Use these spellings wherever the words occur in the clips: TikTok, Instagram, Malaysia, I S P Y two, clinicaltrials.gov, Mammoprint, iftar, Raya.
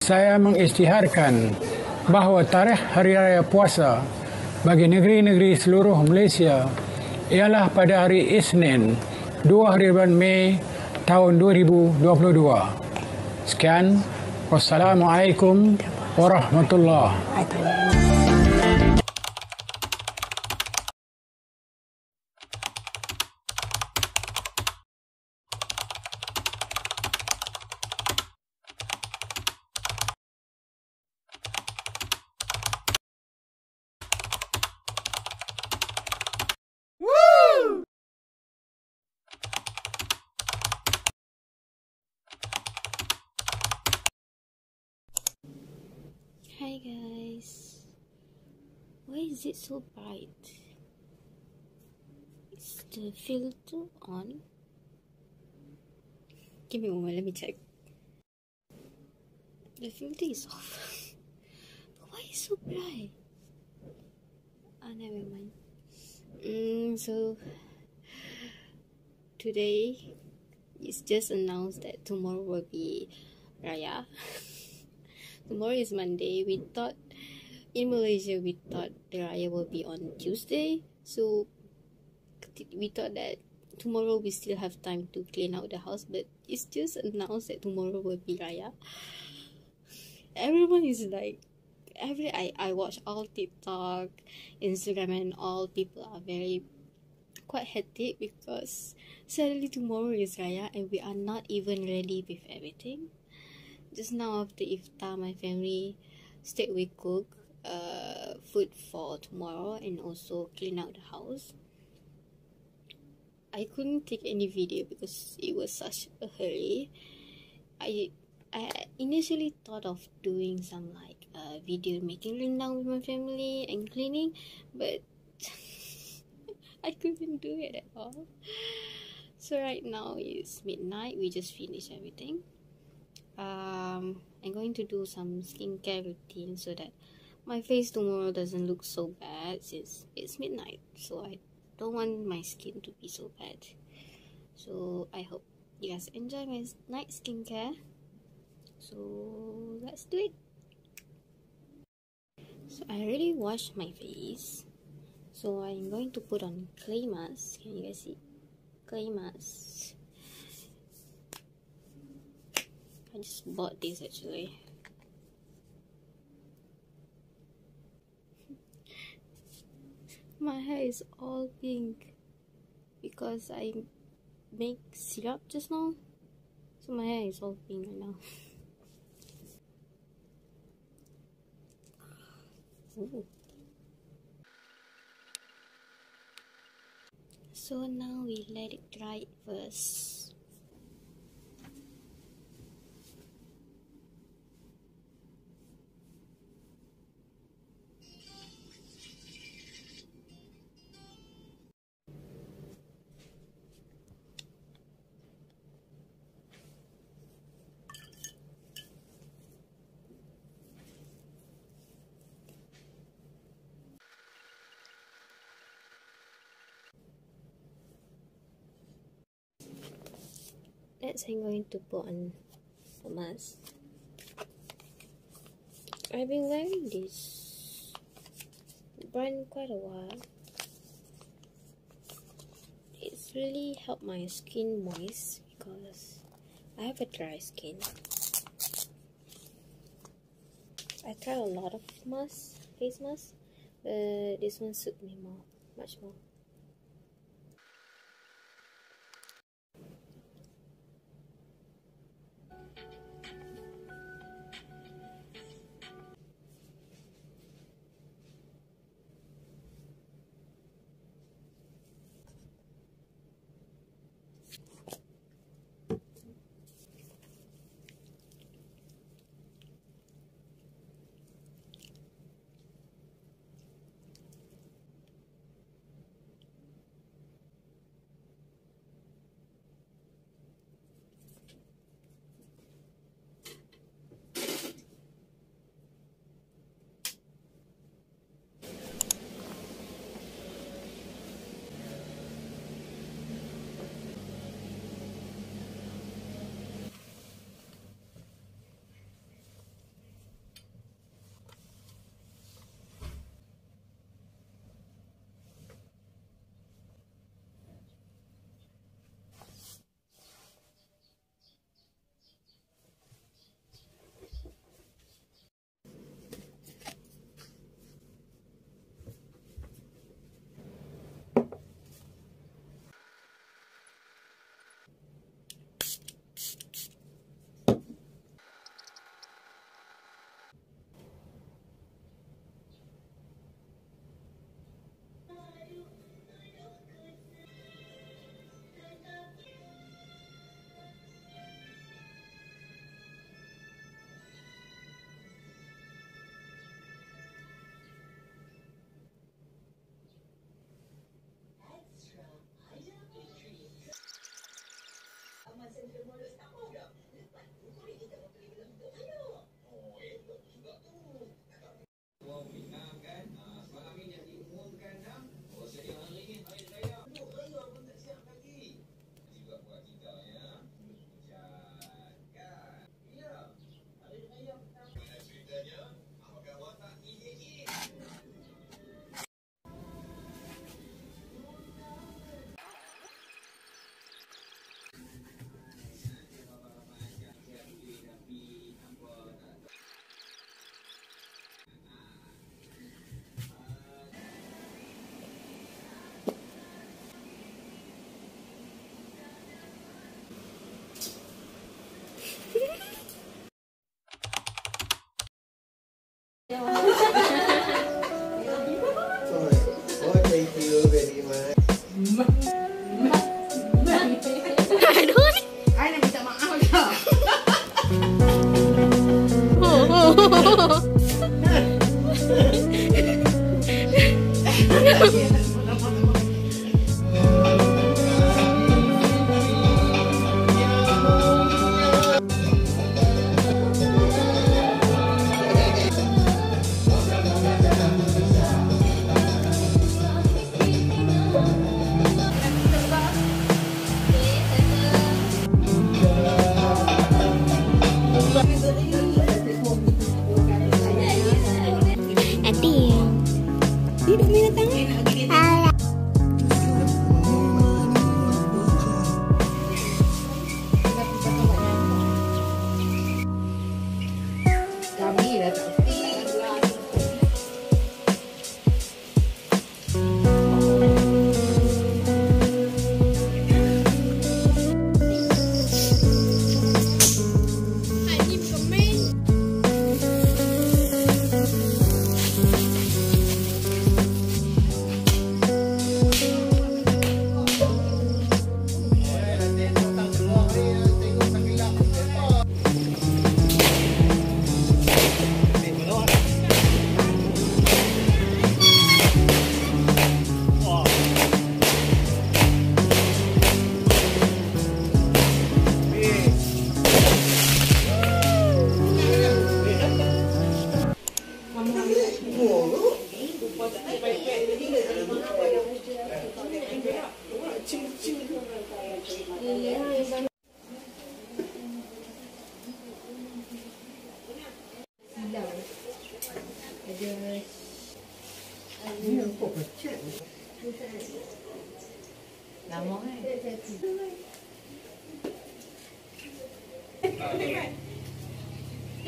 Saya mengisytiharkan bahawa tarikh Hari Raya Puasa bagi negeri-negeri seluruh Malaysia ialah pada hari Isnin, 2 Mei tahun 2022. Sekian, wassalamualaikum warahmatullahi wabarakatuh. Hi guys, why is it so bright? Is the filter on? Give me a moment, let me check. The filter is off. But why is it so bright? Oh, never mind. So, today it's just announced that tomorrow will be Raya. Tomorrow is Monday. We thought, in Malaysia, we thought the Raya will be on Tuesday. So, we thought that tomorrow we still have time to clean out the house. But it's just announced that tomorrow will be Raya. Everyone is like, I watch all TikTok, Instagram and all, people are very, quite hectic because suddenly tomorrow is Raya and we are not even ready with everything. Just now after iftar, my family stayed, we cook food for tomorrow and also clean out the house. I couldn't take any video because it was such a hurry. I initially thought of doing some like video making rundown with my family and cleaning, but I couldn't do it at all. So right now it's midnight, we just finished everything. I'm going to do some skincare routine so that my face tomorrow doesn't look so bad since it's midnight. So I don't want my skin to be so bad. So I hope you guys enjoy my night skincare. So let's do it. So I already washed my face. So I'm going to put on clay mask. Can you guys see? Clay mask. I just bought this actually. My hair is all pink because I make syrup just now, so my hair is all pink right now. Ooh. So now we let it dry first. I'm going to put on the mask. I've been wearing this brand quite a while. It's really helped my skin moist because I have a dry skin. I try a lot of masks, face masks, but this one suits me more, much more. Aduh. Saya nak minta maaf kau.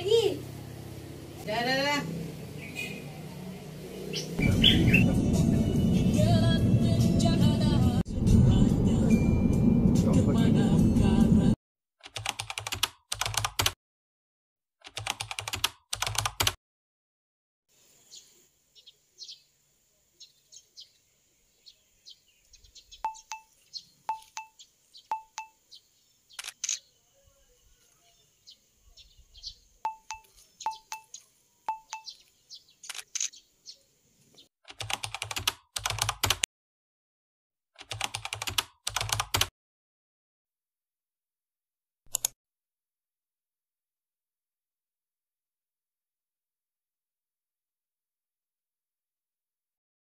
Lagi. Dah.